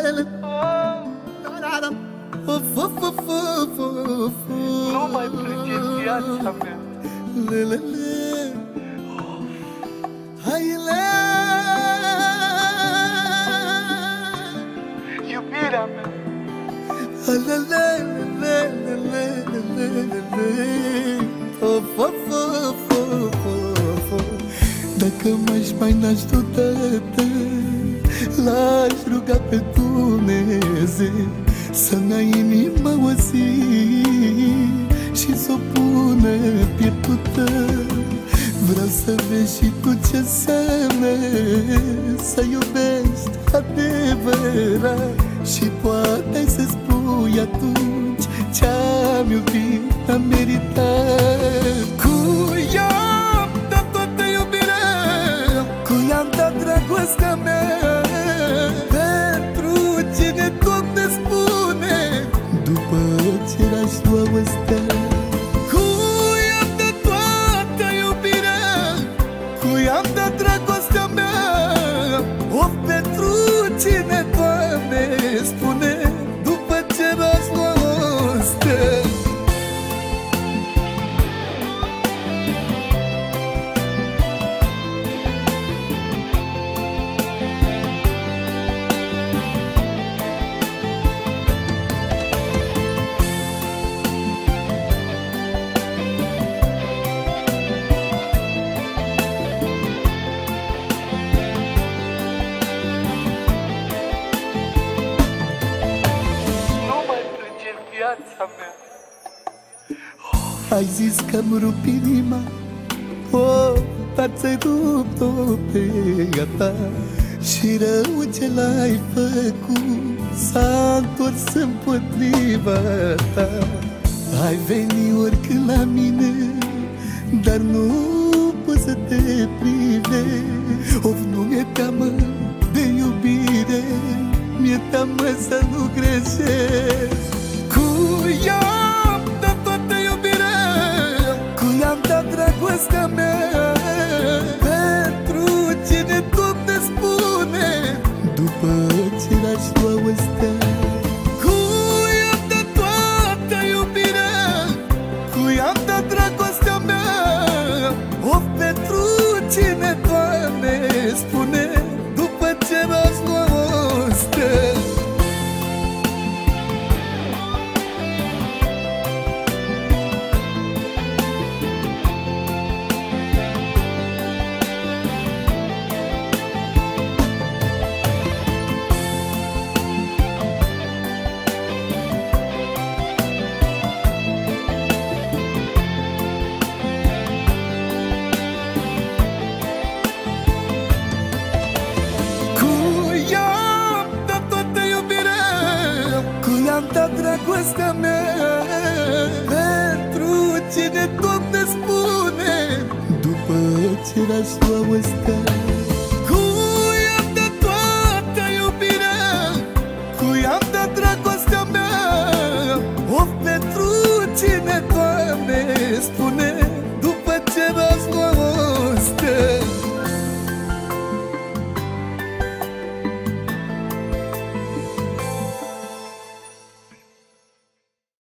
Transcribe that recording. Nu mai plânge viața mea. Iubirea mea. Dacă m-aș mai naște odată, l-aș ruga pe Dumnezeu să-mi ia inima o zi și s-o pună pieptul tău. Vreau să vezi și tu ce înseamnă să iubești adevărat, și poate să spui atunci ce-am iubit, am meritat. Cui am dat toată iubirea, cui am dat dragostea mea, pentru cine tot ne spune după ce l-aș lua o stea. Cui am dat toată iubirea, cui am dat dragostea mea, o, pentru cine, Doamne, spune după ce l-aș lua o stea. Ai zis că-mi rup inima, oh, dar ți-ai rupt-o pe a ta, și rău ce l-ai făcut s-a întors împotriva ta. Ai venit oricând la mine, dar nu poți să te prive. Of, nu mi-e teamă de iubire, mi-e teamă să nu greșesc. Cui am dat toată iubirea, cui am dat dragostea mea, pentru cine tot ne spune după ce l-aș lua o stea. Cui am dat toată iubirea, cui am dat dragostea mea, of, pentru cine, Doamne, spune după ce l-aș lua o stea. Dragostea mea, pentru cine tot ne spune după ce l-aș lua o stea.